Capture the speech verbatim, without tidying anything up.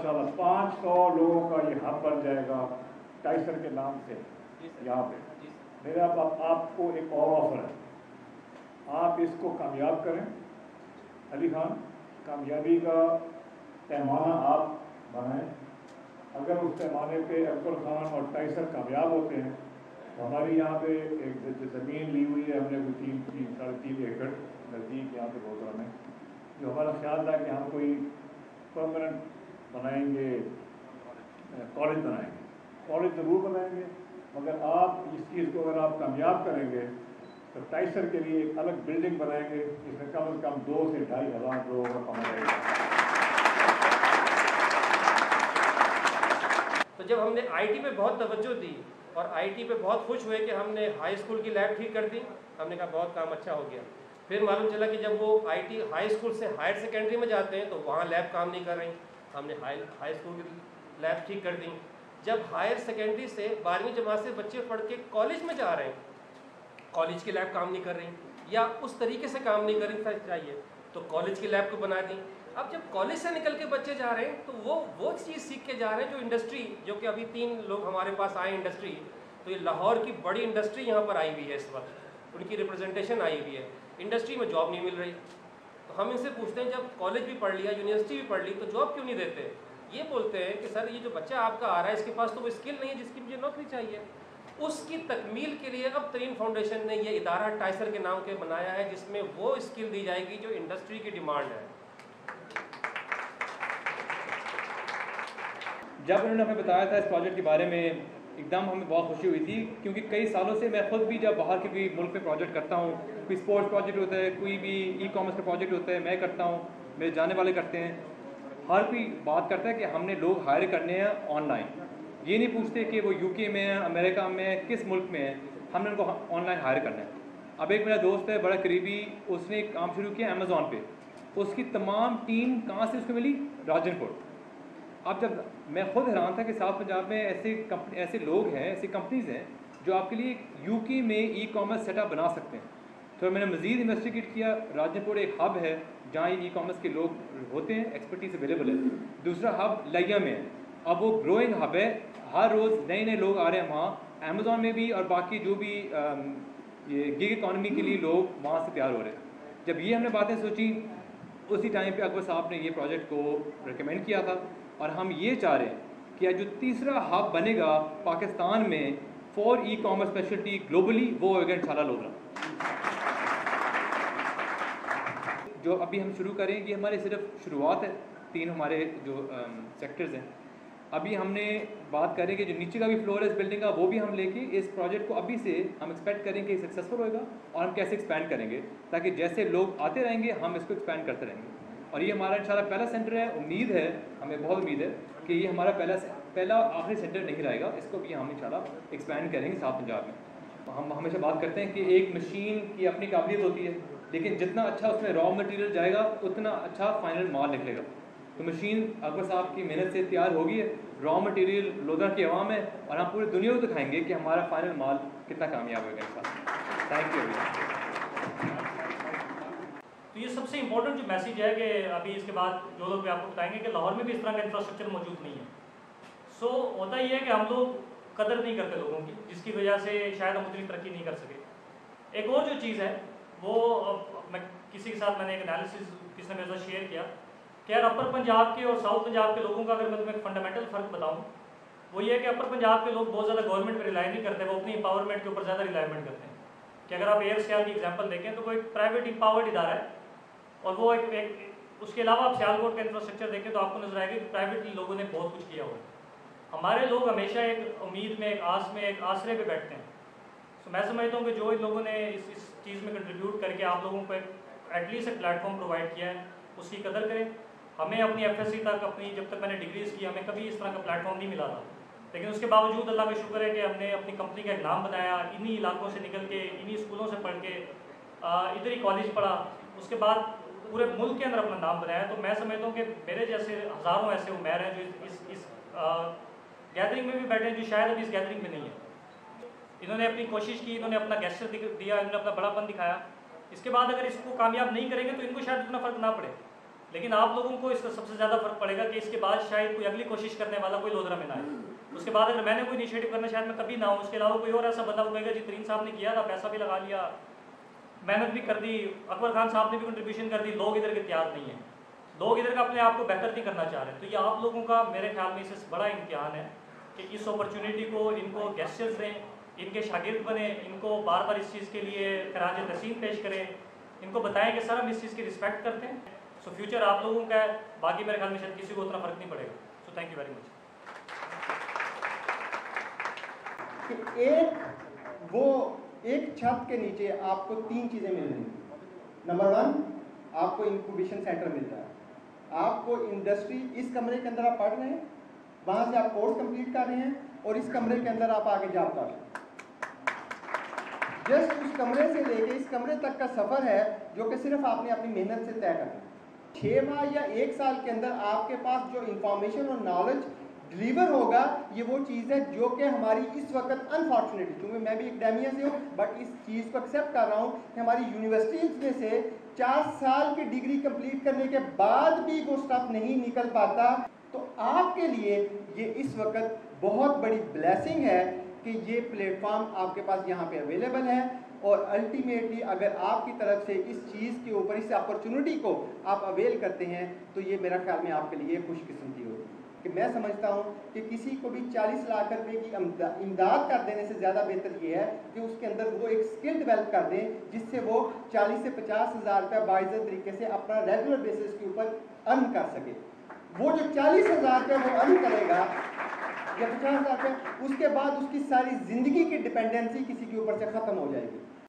माशाल्लाह पाँच सौ लोगों का ये हब बन जाएगा टाइसर के नाम से। यहाँ पे मेरा आप, आपको एक और ऑफर है, आप इसको कामयाब करें। अली खान, कामयाबी का पैमाना आप बनाएं। अगर उस पैमाने पे अब्दुल खान और टाइसर कामयाब होते हैं तो हमारी यहाँ पे एक ज़मीन ली हुई है हमने, कोई तीन तीन साढ़े तीन एकड़ नज़दीक यहाँ पे बोल रहा है। जो हमारा ख्याल था कि हम कोई परमानेंट बनाएंगे, कॉलेज बनाएंगे, कॉलेज ज़रूर बनाएंगे, मगर आप इस चीज़ को अगर आप कामयाब करेंगे तो टाइसर के लिए एक अलग बिल्डिंग बनाएंगे जिसमें कम अज़ कम दो से ढाई हज़ार लोगों का कमरा रहेगा। तो जब हमने आईटी पे बहुत तवज्जो दी और आईटी पे बहुत खुश हुए कि हमने हाई स्कूल की लैब ठीक कर दी, हमने कहा बहुत काम अच्छा हो गया। फिर मालूम चला कि जब वो आईटी हाई स्कूल से हायर सेकेंडरी में जाते हैं तो वहाँ लैब काम नहीं कर रही, हमने हाई हाई स्कूल की लैब ठीक कर दी। जब हायर सेकेंडरी से बारहवीं जमात से बच्चे पढ़ के कॉलेज में जा रहे हैं, कॉलेज की लैब काम नहीं कर रही या उस तरीके से काम नहीं कर रही चाहिए, तो कॉलेज की लैब को बना दी। अब जब कॉलेज से निकल के बच्चे जा रहे हैं तो वो वो चीज़ सीख के जा रहे हैं जो इंडस्ट्री, जो कि अभी तीन लोग हमारे पास आए इंडस्ट्री, तो ये लाहौर की बड़ी इंडस्ट्री यहाँ पर आई हुई है, इस वक्त उनकी रिप्रेजेंटेशन आई हुई है, इंडस्ट्री में जॉब नहीं मिल रही। तो हम इनसे पूछते हैं जब कॉलेज भी पढ़ लिया, यूनिवर्सिटी भी पढ़ ली, तो जॉब क्यों नहीं देते? ये बोलते हैं कि सर ये जो बच्चा आपका आ रहा है इसके पास तो वो स्किल नहीं है जिसकी मुझे नौकरी चाहिए। उसकी तकमील के लिए अब तरीन फाउंडेशन ने ये इदारा टाइसर के नाम के बनाया है जिसमें वो स्किल दी जाएगी जो इंडस्ट्री की डिमांड है। जब उन्होंने हमें बताया था इस प्रोजेक्ट के बारे में एकदम हमें बहुत खुशी हुई थी, क्योंकि कई सालों से मैं खुद भी जब बाहर के भी मुल्क में प्रोजेक्ट करता हूँ, कोई स्पोर्ट्स प्रोजेक्ट होता है, कोई भी ई कॉमर्स का प्रोजेक्ट होता है, मैं करता हूँ, मेरे जाने वाले करते हैं, हर कोई बात करता है कि हमने लोग हायर करने हैं ऑनलाइन। ये नहीं पूछते कि वो यूके में है, अमेरिका में है, किस मुल्क में है, हमने उनको ऑनलाइन हायर करना है। अब एक मेरा दोस्त है बड़ा करीबी, उसने काम शुरू किया अमेज़ोन पर, उसकी तमाम टीम कहाँ से उसको मिली? राजनपुर। अब जब मैं खुद हैरान था कि साउथ पंजाब में ऐसे कंपनी, ऐसे लोग हैं, ऐसी कंपनीज़ हैं जो आपके लिए यूके में ई कॉमर्स सेटअप बना सकते हैं। तो मैंने मज़ीद इन्वेस्टिगेट किया, राजनपुर एक हब है जहाँ ई कॉमर्स के लोग होते हैं, एक्सपर्टीज़ अवेलेबल है। दूसरा हब लैया में है, अब वो ग्रोइंग हब है, हर रोज़ नए नए लोग आ रहे हैं वहाँ। अमेज़ॉन में भी और बाकी जो भी ये गिग इकॉनमी के लिए लोग वहाँ से तैयार हो रहे हैं। जब ये हमने बातें सोची, उसी टाइम पर अकबर साहब ने ये प्रोजेक्ट को रिकमेंड किया था, और हम ये चाह रहे हैं कि जो तीसरा हब बनेगा पाकिस्तान में for e commerce speciality globally, वो होगा इंशाल्लाह लोधरा। जो अभी हम शुरू करें ये हमारे सिर्फ शुरुआत है, तीन हमारे जो सेक्टर्स हैं। अभी हमने बात करें कि जो नीचे का भी फ्लोर है इस बिल्डिंग का, वो भी हम लेके इस प्रोजेक्ट को अभी से हम एक्सपेक्ट करें कि सक्सेसफुल होगा और हम कैसे एक्सपैंड करेंगे, ताकि जैसे लोग आते रहेंगे हम इसको एक्सपैंड करते रहेंगे। और ये हमारा इंशाल्लाह पहला सेंटर है, उम्मीद है, हमें बहुत उम्मीद है कि ये हमारा पहला पहला आखिरी सेंटर नहीं रहेगा, इसको भी हम इंशाल्लाह एक्सपैंड करेंगे साउथ पंजाब में। हम हमेशा बात करते हैं कि एक मशीन की अपनी काबिलियत होती है, लेकिन जितना अच्छा उसमें रॉ मटेरियल जाएगा उतना अच्छा फाइनल माल निकलेगा। तो मशीन अकबर साहब की मेहनत से तैयार होगी है, रॉ मटेरियल लोधरा की आवाम है, और हम पूरी दुनिया को दिखाएंगे कि हमारा फाइनल माल कितना कामयाब होगा इंशाल्लाह। Thank you. तो ये सबसे इम्पोर्टेंट जो मैसेज है कि अभी इसके बाद जो लोग भी आपको बताएंगे कि लाहौर में भी इस तरह का इंफ्रास्ट्रक्चर मौजूद नहीं है। सो so, होता ही है कि हम लोग कदर नहीं करते लोगों की, जिसकी वजह से शायद हम उतनी तरक्की नहीं कर सके। एक और जो चीज़ है वो मैं किसी के साथ मैंने एक एनालिसिस किसी ने मेरे साथ शेयर किया कि यार अपर पंजाब के और साउथ पंजाब के लोगों का अगर मैं तुम्हें एक फंडामेंटल फ़र्क बताऊँ, वो ये है कि अपर पंजाब के लोग बहुत ज़्यादा गवर्नमेंट पर रिलाई नहीं करते, वो अपनी एम्पावरमेंट के ऊपर ज़्यादा रिलायमेंट करते हैं। कि अगर आप एयर स्याल की एग्जाम्पल देखें तो वो एक प्राइवेट एम्पावर्ड इदारा है, और वो एक, एक उसके अलावा आप सियालकोट का इंफ्रास्ट्रक्चर देखें तो आपको नजर आएगा कि प्राइवेटली लोगों ने बहुत कुछ किया हुआ है। हमारे लोग हमेशा एक उम्मीद में, एक आस में, एक आसरे पे बैठते हैं। सो मैं समझता हूँ कि जो इन लोगों ने इस इस चीज़ में कंट्रीब्यूट करके आप लोगों को एटलीस्ट एक प्लेटफॉर्म प्रोवाइड किया है, उसकी कदर करें। हमें अपनी एफ एस सी तक, अपनी जब तक मैंने डिग्रीज़ की, हमें कभी इस तरह का प्लेटफॉर्म नहीं मिला था, लेकिन उसके बावजूद अल्लाह का शुक्र है कि हमने अपनी कंपनी का एक नाम बनाया, इन्हीं इलाकों से निकल के, इन्हीं स्कूलों से पढ़ के, इधर ही कॉलेज पढ़ा, उसके बाद पूरे मुल्क के अंदर अपना नाम बनाया। तो मैं समझता हूँ कि मेरे जैसे हज़ारों ऐसे उम्मीद हैं जो इस इस गैदरिंग में भी बैठे हैं, जो शायद अभी इस गैदरिंग में नहीं है। इन्होंने अपनी कोशिश की, इन्होंने अपना गेस्चर दिया, इन्होंने अपना बड़ापन दिखाया। इसके बाद अगर इसको कामयाब नहीं करेंगे तो इनको शायद उतना फ़र्क ना पड़े, लेकिन आप लोगों को इसका सबसे ज़्यादा फर्क पड़ेगा कि इसके बाद शायद कोई अगली कोशिश करने वाला कोई लोधरा में ना आए। उसके बाद अगर मैंने कोई इनिशिएटिव करना शायद मैं कभी ना हूँ, उसके अलावा कोई और ऐसा बंदा होगा जी तरीन साहब ने किया था, पैसा भी लगा लिया, मेहनत भी कर दी, अकबर खान साहब ने भी कंट्रीब्यूशन कर दी, लोग इधर के तैयार नहीं हैं, लोग इधर का अपने आप को बेहतर नहीं करना चाह रहे। तो ये आप लोगों का मेरे ख्याल में इससे बड़ा इम्तिहान है कि इस अपॉर्चुनिटी को इनको गेस्टर्स दें, इनके शागिर्द बने, इनको बार बार इस चीज़ के लिए खराज तहसीन पेश करें, इनको बताएं कि सर हम इस चीज़ की रिस्पेक्ट करते हैं। सो so फ्यूचर आप लोगों का है, बाकी मेरे ख्याल में शायद किसी को उतना फ़र्क नहीं पड़ेगा। So thank you very much. एक वो एक छत के नीचे आपको तीन चीज़ें मिल रही हैं। नंबर वन, आपको इंक्यूबेशन सेंटर मिल रहा है, आपको इंडस्ट्री इस कमरे के अंदर आप पढ़ रहे हैं, वहाँ से आप कोर्स कंप्लीट कर रहे हैं और इस कमरे के अंदर आप आगे जॉब कर रहे हैं। जस्ट उस कमरे से लेके इस कमरे तक का सफ़र है जो कि सिर्फ आपने अपनी मेहनत से तय करना है। छः माह या एक साल के अंदर आपके पास जो इंफॉर्मेशन और नॉलेज डिलीवर होगा ये वो चीज़ है जो कि हमारी इस वक्त अनफॉर्चुनेटली, क्योंकि मैं भी एकेडेमिया से हूँ बट इस चीज़ को एक्सेप्ट कर रहा हूँ कि हमारी यूनिवर्सिटीज़ में से चार साल की डिग्री कंप्लीट करने के बाद भी वो स्टाफ नहीं निकल पाता। तो आपके लिए ये इस वक्त बहुत बड़ी ब्लेसिंग है कि ये प्लेटफॉर्म आपके पास यहाँ पे अवेलेबल है और अल्टीमेटली अगर आपकी तरफ से इस चीज़ के ऊपर इस अपॉर्चुनिटी को आप अवेल करते हैं तो ये मेरा ख्याल में आपके लिए खुशकिस्मती होगी। कि मैं समझता हूँ कि किसी को भी चालीस लाख रुपये की इमदाद कर देने से ज़्यादा बेहतर ये है कि उसके अंदर वो एक स्किल डेवलप कर दें जिससे वो चालीस से पचास हज़ार रुपया बाइज़्ज़त तरीके से अपना रेगुलर बेसिस के ऊपर अर्न कर सके। वो जो चालीस हज़ार रुपये वो अर्न करेगा या पचास हज़ार रुपये, उसके बाद उसकी सारी ज़िंदगी की डिपेंडेंसी किसी के ऊपर से ख़त्म हो जाएगी।